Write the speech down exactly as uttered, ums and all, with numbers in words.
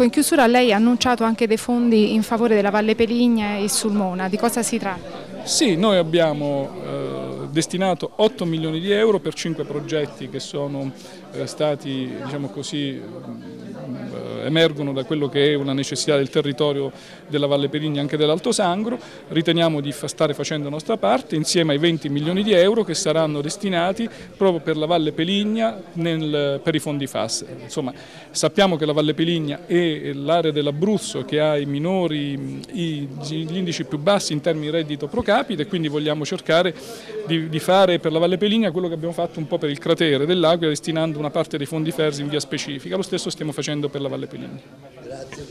Ecco, in chiusura lei ha annunciato anche dei fondi in favore della Valle Peligna e Sulmona, di cosa si tratta? Sì, noi abbiamo eh, destinato otto milioni di euro per cinque progetti che sono eh, stati, diciamo così, emergono da quello che è una necessità del territorio della Valle Peligna e anche dell'Alto Sangro. Riteniamo di stare facendo la nostra parte insieme ai venti milioni di euro che saranno destinati proprio per la Valle Peligna nel, per i fondi F A S. Insomma, sappiamo che la Valle Peligna è l'area dell'Abruzzo che ha i minori, i, gli indici più bassi in termini di reddito pro capite, e quindi vogliamo cercare di, di fare per la Valle Peligna quello che abbiamo fatto un po' per il cratere dell'Aquila, destinando una parte dei fondi FERS in via specifica. Lo stesso stiamo facendo per la Valle Peligna.